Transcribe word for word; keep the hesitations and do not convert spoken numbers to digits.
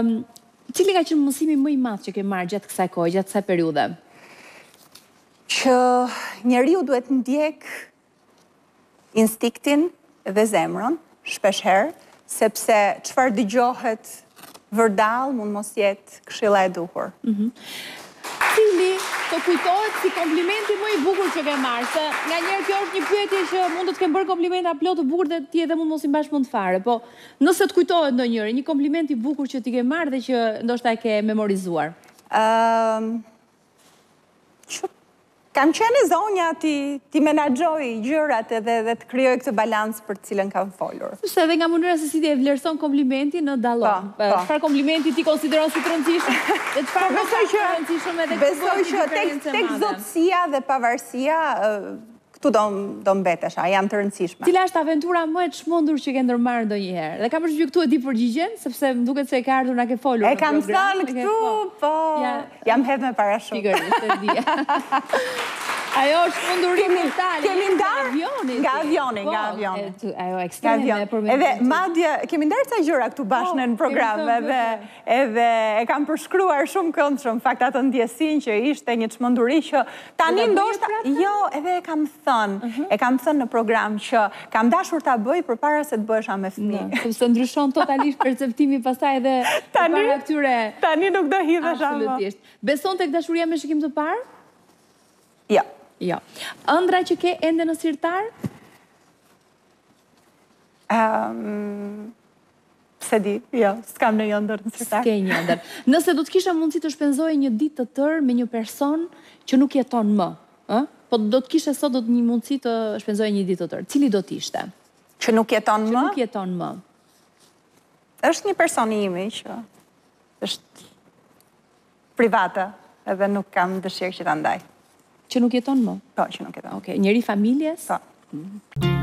Um, cili ka qenë mësimi më i madh që ke marrë gjatë kësaj kohë, gjatë kësaj periudhe? Që njeriu duhet ndjek instiktin dhe zemrën, shpeshherë, sepse çfarë dëgjohet vërdall mund mos jetë këshilla e duhur. Mm-hmm. Cili të kujtohet si komplimenti më i bukur që ke marrë, se nga njerë kjo është një pyetje që mund të të kemë bërë komplimenta plot të bukur dhe ti edhe mund mos i mbash mund fare, po nëse të kujtohet ndonjëri, një kompliment i bukur që ti ke marrë dhe që ndoshta e ke memorizuar. Um, që, kam qenë zonja ti, ti menaxhoj gjërat edhe dhe të krijoj këtë balans për cilën kam folur. Sepse edhe nga mënyra se si ti e vlerëson komplimentin në dallon. Çfarë komplimenti ti konsideron si të rëndësishëm? Besoj që, besoj që tek, tek zotësia dhe pavarësia, këtu do mbetesha, janë të rëndësishme. Cila është aventura më e çmendur që ke ndërmarrë ndonjëherë? Dhe kam përshtypjen këtu e di përgjigjen, sepse më duket se e ka ardhur na ke folur. E kam thënë këtu, po. Jam hedhur me para shumë. Sigurisht, e di. Ajo është mundurimi i tali. Kemi ndarë nga avioni, nga avioni. Ajo ekstreme për me. Edhe madje kemi ndarë ca gjëra këtu bashkë në program edhe edhe e kam përshkruar shumë këndshëm fakt atë ndjesinë që ishte një çmenduri që tani ndoshta jo, edhe e kam thënë, e kam thënë në program që kam dashur ta bëj përpara se të bëhesha me fëmijë. Sepse ndryshon totalisht perceptimi pastaj edhe para këtyre. Tani nuk do hidhesh atë. Absolutisht. Beson tek dashuria me shikim të parë? Jo. Jo. Ëndra që ke ende në sirtar? Um, se di, jo, s'kam në ëndër në sirtar. S'ke një ëndër. Nëse do të kisha mundësi të shpenzoj një ditë të tërë me një person që nuk jeton më, ë? Po do të kisha sot do të një mundësi të shpenzoj një ditë të tërë. Cili do të ishte? Që nuk jeton më? Që nuk jeton më. Është një person i imi që është private edhe nuk kam dëshirë që ta ndaj. Që nuk jeton më? Po, që nuk jeton. Okej, njëri familjes? Po.